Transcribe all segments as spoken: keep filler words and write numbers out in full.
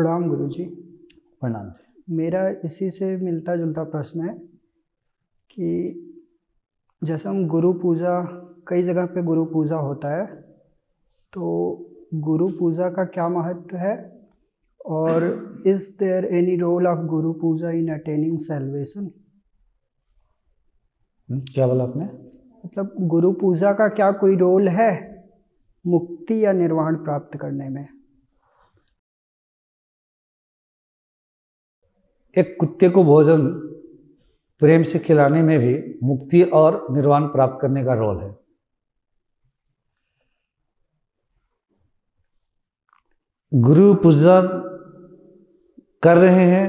प्रणाम गुरु जी। प्रणाम। मेरा इसी से मिलता जुलता प्रश्न है कि जैसे हम गुरु पूजा, कई जगह पे गुरु पूजा होता है, तो गुरु पूजा का क्या महत्व है और is there any role of Guru Puja in attaining salvation? क्या बोला आपने? मतलब गुरु पूजा का क्या कोई रोल है मुक्ति या निर्वाण प्राप्त करने में? एक कुत्ते को भोजन प्रेम से खिलाने में भी मुक्ति और निर्वाण प्राप्त करने का रोल है। गुरु पूजा कर रहे हैं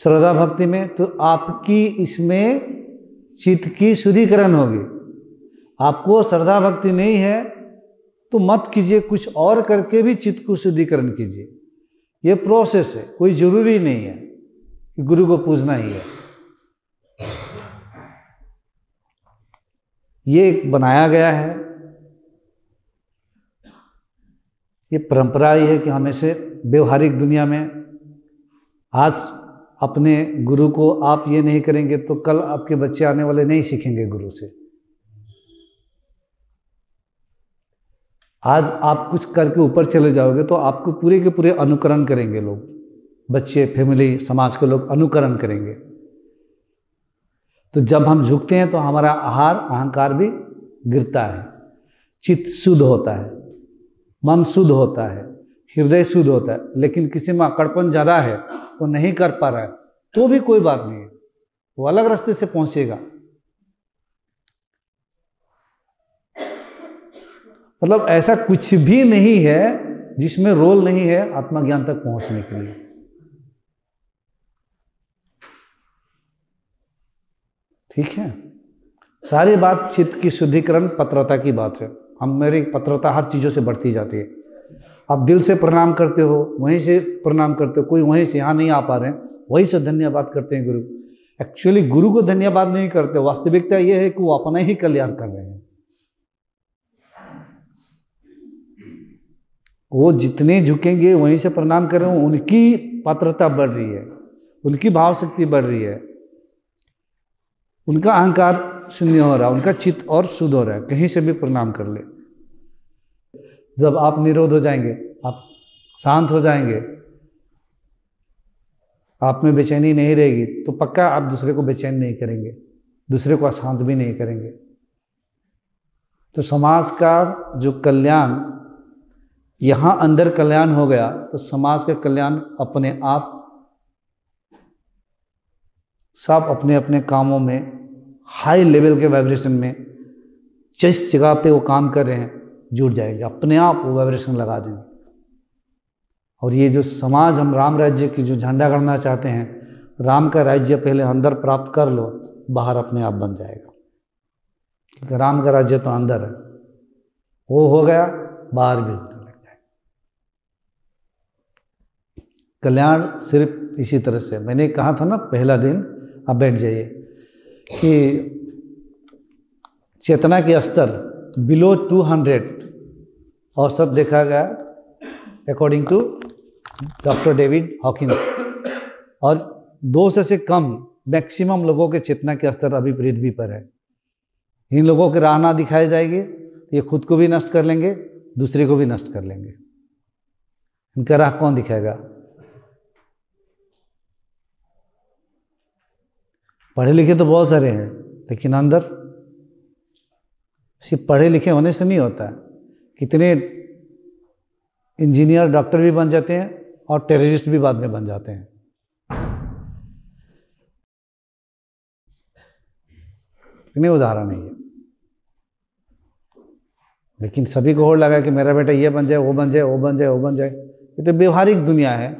श्रद्धा भक्ति में तो आपकी इसमें चित्त की शुद्धिकरण होगी। आपको श्रद्धा भक्ति नहीं है तो मत कीजिए, कुछ और करके भी चित्त को शुद्धिकरण कीजिए। ये प्रोसेस है, कोई ज़रूरी नहीं है कि गुरु को पूजना ही है। ये एक बनाया गया है, ये परंपरा ही है कि हमेशा व्यवहारिक दुनिया में आज अपने गुरु को आप ये नहीं करेंगे तो कल आपके बच्चे आने वाले नहीं सीखेंगे गुरु से। आज आप कुछ करके ऊपर चले जाओगे तो आपको पूरे के पूरे अनुकरण करेंगे लोग, बच्चे, फैमिली, समाज के लोग अनुकरण करेंगे। तो जब हम झुकते हैं तो हमारा आहार अहंकार भी गिरता है, चित्त शुद्ध होता है, मन शुद्ध होता है, हृदय शुद्ध होता है। लेकिन किसी में अकड़पन ज़्यादा है, वो नहीं कर पा रहा है, तो भी कोई बात नहीं है, वो अलग रास्ते से पहुंचेगा। मतलब ऐसा कुछ भी नहीं है जिसमें रोल नहीं है आत्मज्ञान तक पहुंचने के लिए। ठीक है, सारी बात चित्त की शुद्धिकरण, पत्रता की बात है। हम मेरी पत्रता हर चीज़ों से बढ़ती जाती है। आप दिल से प्रणाम करते हो, वहीं से प्रणाम करते हो, कोई वहीं से यहाँ नहीं आ पा रहे हैं, वहीं से धन्यवाद करते हैं गुरु। एक्चुअली गुरु को धन्यवाद नहीं करते, वास्तविकता यह है कि वो अपना ही कल्याण कर रहे हैं। वो जितने झुकेंगे, वहीं से प्रणाम कर रहे हैं, उनकी पात्रता बढ़ रही है, उनकी भाव शक्ति बढ़ रही है, उनका अहंकार शून्य हो रहा है, उनका चित्त और शुद्ध हो रहा है। कहीं से भी प्रणाम कर ले। जब आप निरोध हो जाएंगे, आप शांत हो जाएंगे, आप में बेचैनी नहीं रहेगी, तो पक्का आप दूसरे को बेचैन नहीं करेंगे, दूसरे को अशांत भी नहीं करेंगे। तो समाज का जो कल्याण, यहाँ अंदर कल्याण हो गया तो समाज का कल्याण अपने आप। सब अपने अपने कामों में हाई लेवल के वाइब्रेशन में जिस जगह पे वो काम कर रहे हैं जुड़ जाएंगे, अपने आप वो वाइब्रेशन लगा देंगे। और ये जो समाज, हम राम राज्य की जो झंडा गढ़ना चाहते हैं, राम का राज्य पहले अंदर प्राप्त कर लो, बाहर अपने आप बन जाएगा। क्योंकि राम का राज्य तो अंदर है, वो हो गया बाहर भी होने लग जाएगा। कल्याण सिर्फ इसी तरह से। मैंने कहा था ना पहला दिन, आप बैठ जाइए, कि चेतना के स्तर बिलो टू हंड्रेड औसत देखा गया according to doctor David Hawkins, और दो सौ से कम मैक्सिमम लोगों के चेतना के स्तर अभी पृथ्वी पर है। इन लोगों के राहना दिखाई जाएगी तो ये खुद को भी नष्ट कर लेंगे, दूसरे को भी नष्ट कर लेंगे। इनका राह कौन दिखाएगा? पढ़े लिखे तो बहुत सारे हैं, लेकिन अंदर सिर्फ पढ़े लिखे होने से नहीं होता है। कितने इंजीनियर, डॉक्टर भी बन जाते हैं और टेररिस्ट भी बाद में बन जाते हैं। इतने उदाहरण है ये। लेकिन सभी को होड़ लगा कि मेरा बेटा ये बन जाए, वो बन जाए, वो बन जाए, वो बन जाए। ये तो व्यवहारिक दुनिया है।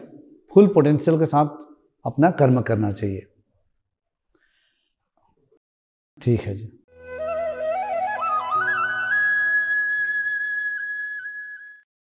फुल पोटेंशियल के साथ अपना कर्म करना चाहिए। ठीक है जी।